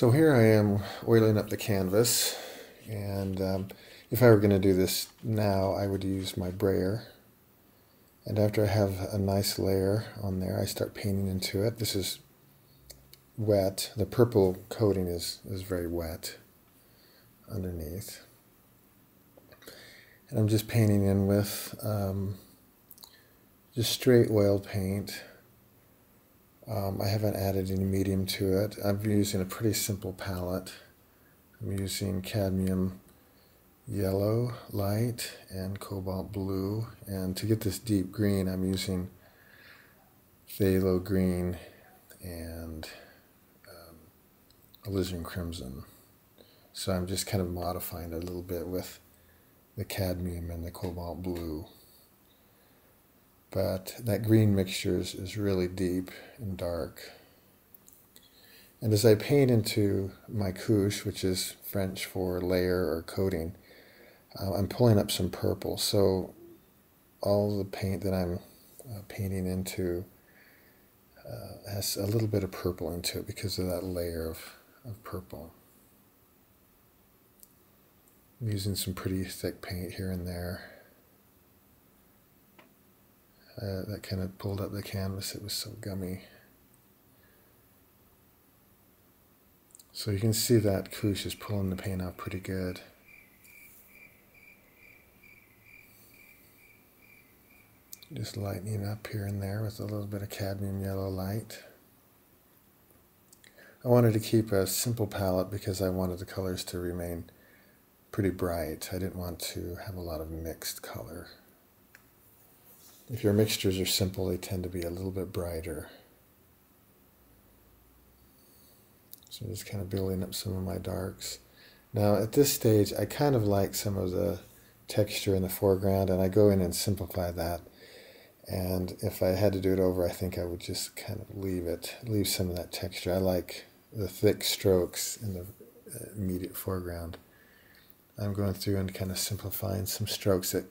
So here I am oiling up the canvas, and if I were going to do this now, I would use my brayer. And after I have a nice layer on there, I start painting into it. This is wet. The purple coating is very wet underneath. And I'm just painting in with just straight oil paint. I haven't added any medium to it. I'm using a pretty simple palette. I'm using cadmium yellow light and cobalt blue, and to get this deep green I'm using phthalo green and alizarin crimson. So I'm just kind of modifying it a little bit with the cadmium and the cobalt blue. But that green mixture is really deep and dark. And as I paint into my couche, which is French for layer or coating, I'm pulling up some purple. So all the paint that I'm painting into has a little bit of purple into it because of that layer of purple. I'm using some pretty thick paint here and there. That kind of pulled up the canvas. It was so gummy. So you can see that couche is pulling the paint out pretty good. Just lightening up here and there with a little bit of cadmium yellow light. I wanted to keep a simple palette because I wanted the colors to remain pretty bright. I didn't want to have a lot of mixed color. If your mixtures are simple, they tend to be a little bit brighter. So I'm just kind of building up some of my darks. Now at this stage, I kind of like some of the texture in the foreground, and I go in and simplify that. And if I had to do it over, I think I would just kind of leave some of that texture. I like the thick strokes in the immediate foreground. I'm going through and kind of simplifying some strokes that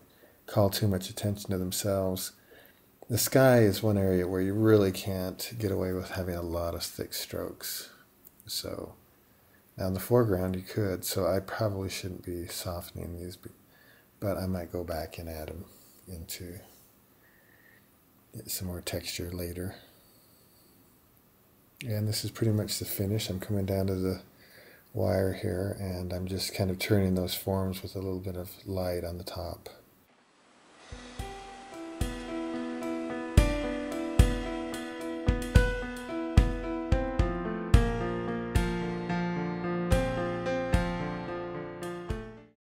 call too much attention to themselves. The sky is one area where you really can't get away with having a lot of thick strokes. So now in the foreground you could, so I probably shouldn't be softening these, but I might go back and add them into some more texture later. And this is pretty much the finish. I'm coming down to the wire here, and I'm just kind of turning those forms with a little bit of light on the top.